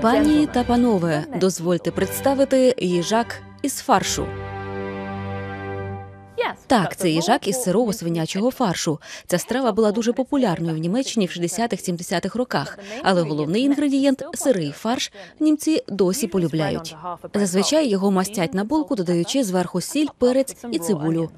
Пані та панове, дозвольте представити їжак із фаршу. Так, це їжак із сирого свинячого фаршу. Ця страва була дуже популярною в Німеччині в 60-70-х роках. Але головний інгредієнт – сирий фарш – німці досі полюбляють. Зазвичай його мастять на булку, додаючи зверху сіль, перець і цибулю.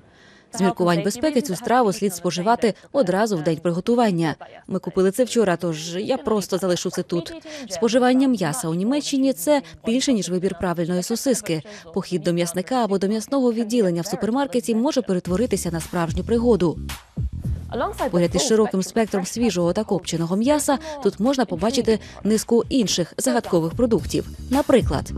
З міркувань безпеки цю страву слід споживати одразу в день приготування. Ми купили це вчора, тож я просто залишу це тут. Споживання м'яса у Німеччині – це більше, ніж вибір правильної сосиски. Похід до м'ясника або до м'ясного відділення в супермаркеті може перетворитися на справжню пригоду. Поряд із широким спектром свіжого та копченого м'яса тут можна побачити низку інших загадкових продуктів. Наприклад,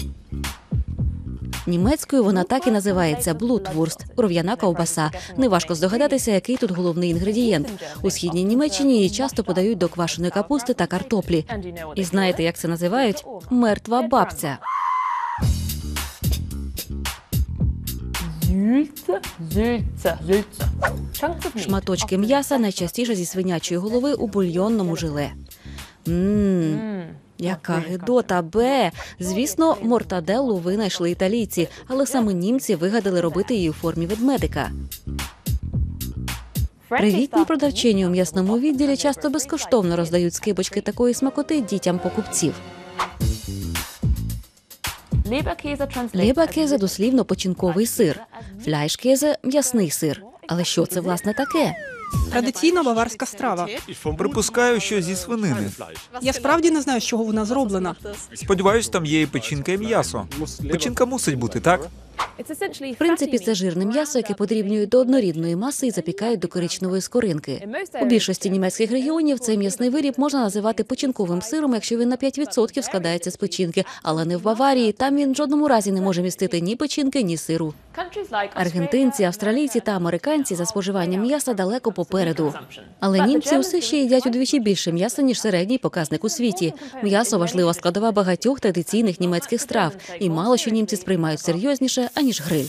німецькою вона так і називається – блутвурст – кров'яна ковбаса. Неважко здогадатися, який тут головний інгредієнт. У східній Німеччині її часто подають до квашеної капусти та картоплі. І знаєте, як це називають? Мертва бабця. Шматочки м'яса найчастіше зі свинячої голови у бульйонному желе. Яка гидота, бе! Звісно, мортаделлу винайшли італійці, але саме німці вигадали робити її у формі ведмедика. Привітні продавчині у м'ясному відділі часто безкоштовно роздають скибочки такої смакоти дітям покупців. Лібер кезе дослівно починковий сир. Фляйш кезе – м'ясний сир. Але що це, власне, таке? Традиційна баварська страва. Припускаю, що зі свинини. Я справді не знаю, з чого вона зроблена. Сподіваюсь, там є і печінка, і м'ясо. Печінка мусить бути, так? В принципі, це жирне м'ясо, яке подрібнюють до однорідної маси і запікають до коричневої скоринки. У більшості німецьких регіонів цей м'ясний виріб можна називати печінковим сиром, якщо він на 5% складається з печінки. Але не в Баварії, там він в жодному разі не може містити ні печінки, ні сиру. Аргентинці, австралійці та американці за споживанням м'яса далеко попереду. Але німці усе ще їдять удвічі більше м'яса, ніж середній показник у світі. М'ясо – важлива складова багатьох традиційних німецьких страв, і мало що німці сприймають серйозніше, аніж гриль.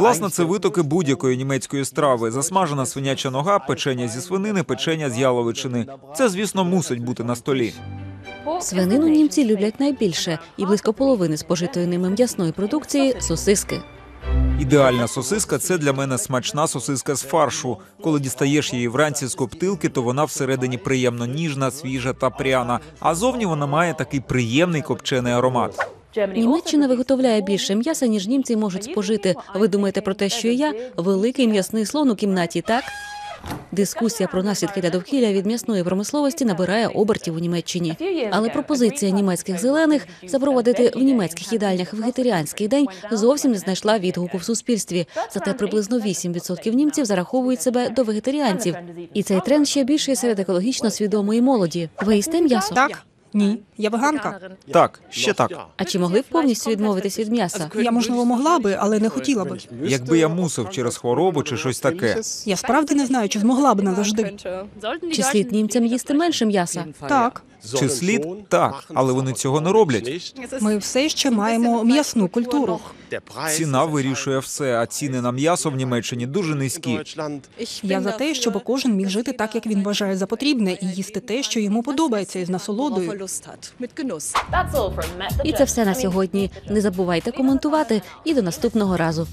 Власне, це витоки будь-якої німецької страви. Засмажена свиняча нога, печення зі свинини, печення з яловичини. Це, звісно, мусить бути на столі. Свинину німці люблять найбільше, і близько половини спожитої ними м'ясної продукції – сосиски. Ідеальна сосиска – це для мене смачна сосиска з фаршу. Коли дістаєш її вранці з коптилки, то вона всередині приємно ніжна, свіжа та пряна, а зовні вона має такий приємний копчений аромат. Німеччина виготовляє більше м'яса, ніж німці можуть спожити. Ви думаєте про те, що я – великий м'ясний слон у кімнаті, так? Дискусія про наслідки для довкілля від м'ясної промисловості набирає обертів у Німеччині. Але пропозиція німецьких «зелених» запровадити в німецьких їдальнях вегетаріанський день зовсім не знайшла відгуку в суспільстві. Зате приблизно 8% німців зараховують себе до вегетаріанців. І цей тренд ще більший серед екологічно свідомої молоді. Ви їсте м'ясо? Так. Ні. Я веганка. Так, ще так. А чи могли б повністю відмовитись від м'яса? Я, можливо, могла би, але не хотіла би. Якби я мусив через хворобу чи щось таке. Я справді не знаю, чи змогла б назавжди. Чи слід німцям їсти менше м'яса? Так. Чи слід? Так. Але вони цього не роблять. Ми все ще маємо м'ясну культуру. Ціна вирішує все, а ціни на м'ясо в Німеччині дуже низькі. Я за те, щоб кожен міг жити так, як він вважає за потрібне, і їсти те, що йому подобається, із насолодою. І це все на сьогодні. Не забувайте коментувати і до наступного разу.